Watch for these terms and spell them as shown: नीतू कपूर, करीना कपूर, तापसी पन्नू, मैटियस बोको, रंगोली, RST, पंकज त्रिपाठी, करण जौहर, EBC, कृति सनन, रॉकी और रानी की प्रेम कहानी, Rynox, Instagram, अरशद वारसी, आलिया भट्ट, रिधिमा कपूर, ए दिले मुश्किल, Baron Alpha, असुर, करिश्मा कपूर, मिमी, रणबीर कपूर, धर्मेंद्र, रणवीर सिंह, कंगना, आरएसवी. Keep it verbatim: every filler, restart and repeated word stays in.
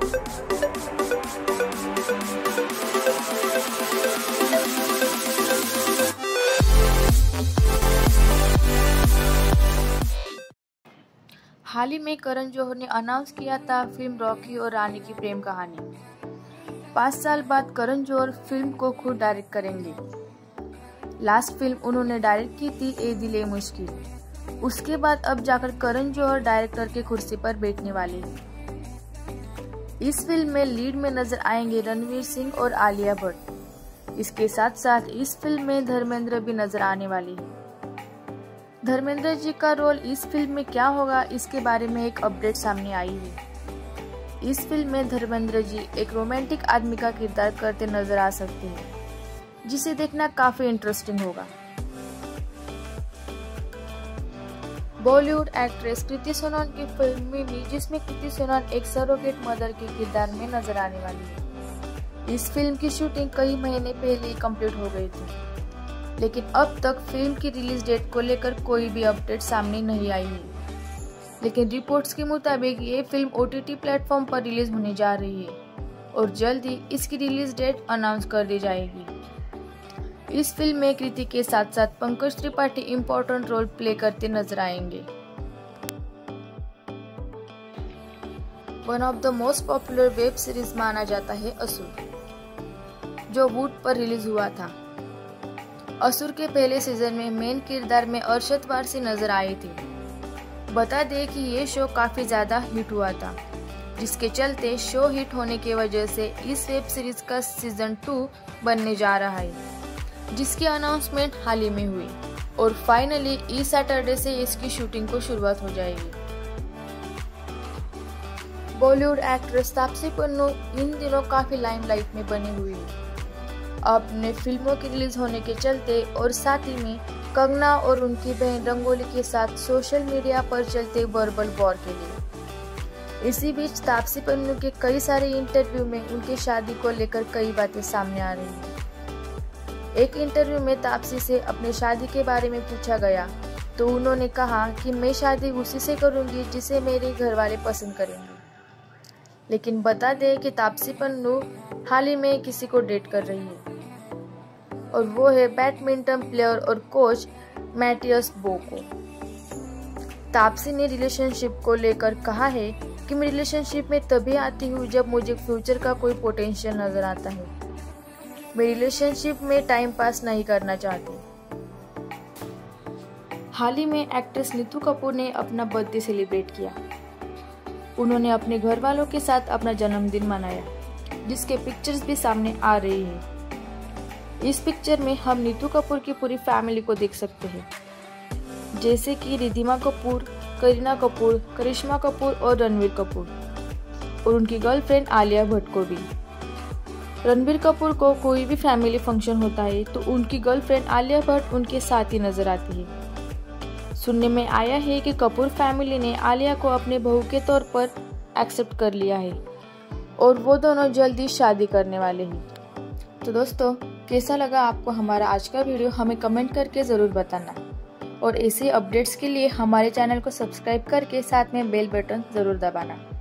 हाल ही में करण जौहर ने अनाउंस किया था फिल्म रॉकी और रानी की प्रेम कहानी। पाँच साल बाद करण जौहर फिल्म को खुद डायरेक्ट करेंगे। लास्ट फिल्म उन्होंने डायरेक्ट की थी ए दिले मुश्किल। उसके बाद अब जाकर करण जौहर डायरेक्टर के कुर्सी पर बैठने वाले हैं। इस फिल्म में लीड में नजर आएंगे रणवीर सिंह और आलिया भट्ट। इसके साथ साथ इस फिल्म में धर्मेंद्र भी नजर आने वाले हैं। धर्मेंद्र जी का रोल इस फिल्म में क्या होगा, इसके बारे में एक अपडेट सामने आई है। इस फिल्म में धर्मेंद्र जी एक रोमांटिक आदमी का किरदार करते नजर आ सकते हैं, जिसे देखना काफी इंटरेस्टिंग होगा। बॉलीवुड एक्ट्रेस कृति सनन की फिल्म मिमी, जिसमें कृति सनन एक सरोगेट मदर के किरदार में नजर आने वाली है। इस फिल्म की शूटिंग कई महीने पहले कंप्लीट हो गई थी, लेकिन अब तक फिल्म की रिलीज डेट को लेकर कोई भी अपडेट सामने नहीं आई है। लेकिन रिपोर्ट्स के मुताबिक ये film O T T platform पर रिलीज होने जा रही है और जल्द ही इसकी रिलीज डेट अनाउंस कर दी जाएगी। इस फिल्म में कृति के साथ साथ पंकज त्रिपाठी important role play करते नजर आएंगे। One of the most popular web series माना जाता है असुर, जो वुड पर रिलीज हुआ था। असुर के पहले सीजन में मेन किरदार में अरशद वारसी नजर आए थे। बता दें कि ये शो काफ़ी ज़्यादा हिट हुआ था, जिसके चलते शो हिट होने की वजह से इस वेब सीरीज का सीजन टू बनने जा रहा है, जिसकी अनाउंसमेंट हाल ही में हुई और फाइनली इस सैटरडे से इसकी शूटिंग को शुरुआत हो जाएगी। बॉलीवुड एक्ट्रेस तापसी पन्नू इन दिनों काफ़ी लाइमलाइट में बनी हुई है। अपने फिल्मों के रिलीज होने के चलते और साथ ही में कंगना और उनकी बहन रंगोली के साथ सोशल मीडिया पर चलते वर्बल वॉर के लिए। इसी बीच तापसी पन्नू के कई सारे इंटरव्यू में उनकी शादी को लेकर कई बातें सामने आ रही हैं। एक इंटरव्यू में तापसी से अपने शादी के बारे में पूछा गया तो उन्होंने कहा कि मैं शादी उसी से करूँगी जिसे मेरे घर वाले पसंद करेंगे। लेकिन बता दें कि तापसी पन्नू हाल ही में किसी को डेट कर रही है और वो है बैडमिंटन प्लेयर और कोच मैटियस बोको। तापसी ने रिलेशनशिप को लेकर कहा है कि मैं रिलेशनशिप में तभी आती हूँ जब मुझे फ्यूचर का कोई पोटेंशियल नजर आता है। मैं रिलेशनशिप में टाइम पास नहीं करना चाहती। हाल ही में एक्ट्रेस नीतू कपूर ने अपना बर्थडे सेलिब्रेट किया। उन्होंने अपने घर वालों के साथ अपना जन्मदिन मनाया, जिसके पिक्चर्स भी सामने आ रही है। इस पिक्चर में हम नीतू कपूर की पूरी फैमिली को देख सकते हैं, जैसे कि रिधिमा कपूर, करीना कपूर, करिश्मा कपूर और रणवीर कपूर और उनकी गर्लफ्रेंड आलिया भट्ट को भी। रणबीर कपूर को कोई भी फैमिली फंक्शन होता है तो उनकी गर्लफ्रेंड आलिया भट्ट उनके साथ ही नजर आती है। सुनने में आया है कि कपूर फैमिली ने आलिया को अपने बहू के तौर पर एक्सेप्ट कर लिया है और वो दोनों जल्दी शादी करने वाले हैं। तो दोस्तों, कैसा लगा आपको हमारा आज का वीडियो, हमें कमेंट करके ज़रूर बताना और ऐसे अपडेट्स के लिए हमारे चैनल को सब्सक्राइब करके साथ में बेल बटन ज़रूर दबाना।